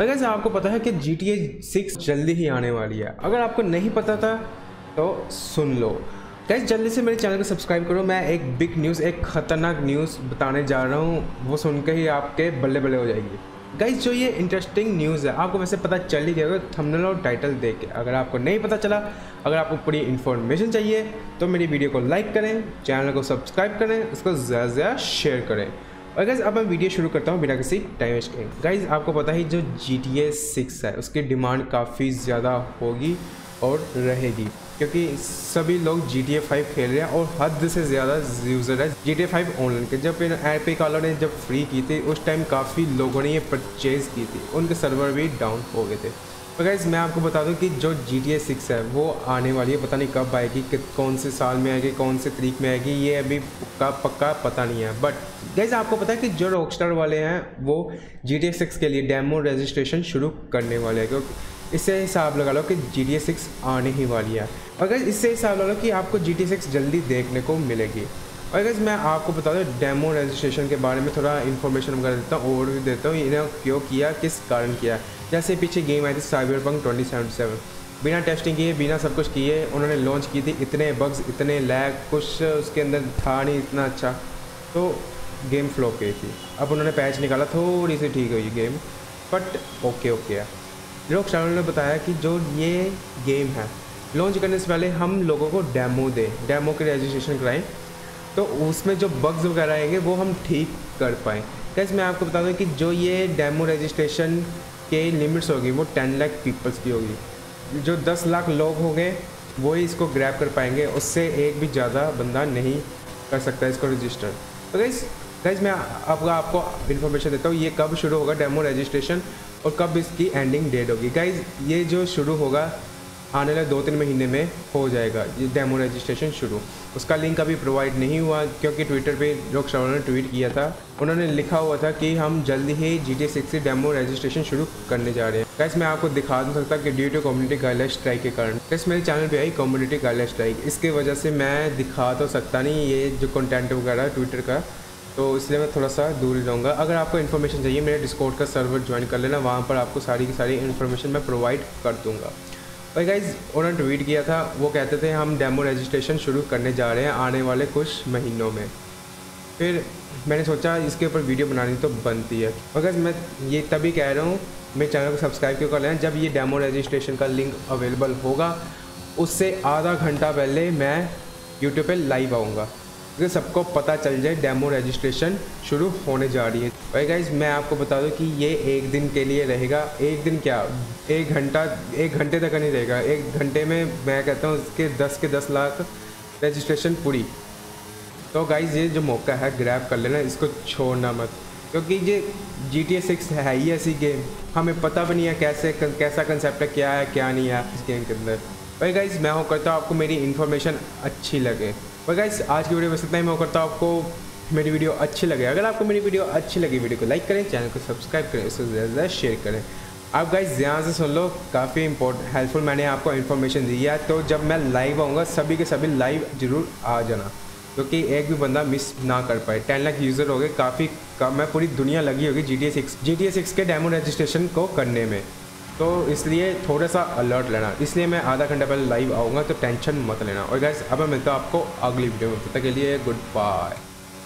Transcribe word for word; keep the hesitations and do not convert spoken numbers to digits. अगर आपको पता है कि जी टी ए सिक्स जल्दी ही आने वाली है, अगर आपको नहीं पता था तो सुन लो गाइस। जल्दी से मेरे चैनल को सब्सक्राइब करो। मैं एक बिग न्यूज़, एक ख़तरनाक न्यूज़ बताने जा रहा हूँ, वो सुनकर ही आपके बल्ले बल्ले हो जाएगी गाइस। जो ये इंटरेस्टिंग न्यूज़ है आपको वैसे पता चल ही गया थंबनेल और टाइटल देख के। अगर आपको नहीं पता चला, अगर आपको पूरी इन्फॉर्मेशन चाहिए तो मेरी वीडियो को लाइक करें, चैनल को सब्सक्राइब करें, उसको ज़्यादा से ज़्यादा शेयर करें। और गाइज अब मैं वीडियो शुरू करता हूँ बिना किसी टाइम वेस्ट किए। गाइज आपको पता ही जो जी टी ए सिक्स है उसकी डिमांड काफ़ी ज़्यादा होगी और रहेगी, क्योंकि सभी लोग जी टी ए फाइव खेल रहे हैं और हद से ज़्यादा यूज़र है जी टी ए फाइव ऑनलाइन के। जब एपिक वालों ने जब फ्री की थी उस टाइम काफ़ी लोगों ने ये परचेज़ की थी, उनके सर्वर भी डाउन हो गए थे। तो गाइज मैं आपको बता दूं कि जो जी टी ए सिक्स है वो आने वाली है, पता नहीं कब आएगी, कौन से साल में आएगी, कौन से तारीख में आएगी, ये अभी पक्का पक्का पता नहीं है। बट गाइज आपको पता है कि जो रॉकस्टार वाले हैं वो जी टी ए सिक्स के लिए डेमो रजिस्ट्रेशन शुरू करने वाले हैं, क्योंकि इससे हिसाब लगा लो कि जी टी ए सिक्स आने ही वाली है। और गाइज इससे हिसाब लगा लो कि आपको जी टी ए सिक्स जल्दी देखने को मिलेगी। और गाइज मैं आपको बता दूँ डेमो रजिस्ट्रेशन के बारे में थोड़ा इन्फॉर्मेशन वगैरह देता हूँ, ओवरव्यू देता हूँ, इन्हें क्यों किया, किस कारण किया। जैसे पीछे गेम आई थी साइबरपंक ट्वेंटी सेवेंटी सेवन, बिना टेस्टिंग किए बिना सब कुछ किए उन्होंने लॉन्च की थी। इतने बग्स, इतने लैग, कुछ उसके अंदर था नहीं इतना अच्छा, तो गेम फ्लॉप गई थी। अब उन्होंने पैच निकाला, थोड़ी सी ठीक हुई गेम, बट ओके ओके है। रॉकस्टार ने बताया कि जो ये गेम है लॉन्च करने से पहले हम लोगों को डेमो दें, डेमो के रजिस्ट्रेशन कराएँ, तो उसमें जो बग्स वगैरह आएंगे वो हम ठीक कर पाएँ। कैसे मैं आपको बता दूँ कि जो ये डेमो रजिस्ट्रेशन के लिमिट्स होगी वो दस लाख पीपल्स की होगी। जो दस लाख लोग होंगे वो ही इसको ग्रैब कर पाएंगे, उससे एक भी ज़्यादा बंदा नहीं कर सकता इसको रजिस्टर। तो गाइस गाइस मैं अब आपको इन्फॉर्मेशन देता हूँ ये कब शुरू होगा डेमो रजिस्ट्रेशन और कब इसकी एंडिंग डेट होगी। गाइस ये जो शुरू होगा आने वाले दो तीन महीने में हो जाएगा ये डेमो रजिस्ट्रेशन शुरू। उसका लिंक अभी प्रोवाइड नहीं हुआ क्योंकि ट्विटर पे रॉकस्टार ने ट्वीट किया था, उन्होंने लिखा हुआ था कि हम जल्दी ही जी टी ए सिक्स की डेमो रजिस्ट्रेशन शुरू करने जा रहे हैं। गाइस मैं आपको दिखा नहीं सकता कि due to community guideline strike के कारण। गाइस मेरे चैनल पर आई कम्युनिटी गाइडलाइन स्ट्राइक, इसकी वजह से मैं दिखा तो सकता नहीं ये जो कंटेंट वगैरह ट्विटर का, तो इसलिए मैं थोड़ा सा दूर रहूँगा। अगर आपको इन्फॉर्मेशन चाहिए मेरे डिस्कॉर्ड का सर्वर ज्वाइन कर लेना, वहाँ पर आपको सारी की सारी इन्फॉर्मेशन मैं प्रोवाइड कर दूँगा। और गाइज़ उन्होंने ट्वीट किया था, वो कहते थे हम डेमो रजिस्ट्रेशन शुरू करने जा रहे हैं आने वाले कुछ महीनों में। फिर मैंने सोचा इसके ऊपर वीडियो बनानी तो बनती है। और गाइज़ मैं ये तभी कह रहा हूँ मेरे चैनल को सब्सक्राइब क्यों कर लेना, जब ये डेमो रजिस्ट्रेशन का लिंक अवेलेबल होगा उससे आधा घंटा पहले मैं यूट्यूब पर लाइव आऊँगा, क्योंकि सबको पता चल जाए डेमो रजिस्ट्रेशन शुरू होने जा रही है। भाई गाइज मैं आपको बता दूं कि ये एक दिन के लिए रहेगा, एक दिन क्या एक घंटा, एक घंटे तक नहीं रहेगा। एक घंटे में मैं कहता हूँ इसके दस के दस लाख रजिस्ट्रेशन पूरी। तो गाइज ये जो मौका है ग्रैब कर लेना, इसको छोड़ना मत, क्योंकि ये जी टी ए सिक्स है ही ऐसी गेम, हमें पता भी नहीं है कैसे कैसा कंसेप्ट है, क्या है क्या नहीं है इस गेम के अंदर। भाई गाइज मैं हो करता हूँ आपको मेरी इन्फॉर्मेशन अच्छी लगे। भाई गाइज आज की वीडियो बस इतना ही, मैं करता हूँ आपको मेरी वीडियो अच्छी लगे। अगर आपको मेरी वीडियो अच्छी लगी वीडियो को लाइक करें, चैनल को सब्सक्राइब करें, उसको ज़्यादा से ज़्यादा शेयर करें। आप गाइस यहाँ से सुन लो, काफ़ी इंपॉर्टेंट हेल्पफुल मैंने आपको इन्फॉर्मेशन दी है। तो जब मैं लाइव आऊँगा सभी के सभी लाइव जरूर आ जाना, क्योंकि तो एक भी बंदा मिस ना कर पाए। टेन लाख यूज़र हो गए, काफ़ी कम है, पूरी दुनिया लगी होगी G T A six G T A six के डेमो रजिस्ट्रेशन को करने में, तो इसलिए थोड़ा सा अलर्ट लेना। इसलिए मैं आधा घंटा पहले लाइव आऊँगा, तो टेंशन मत लेना। और गाइस अब मैं मिलता हूँ आपको अगली वीडियो में, तब तक के लिए गुड बाय।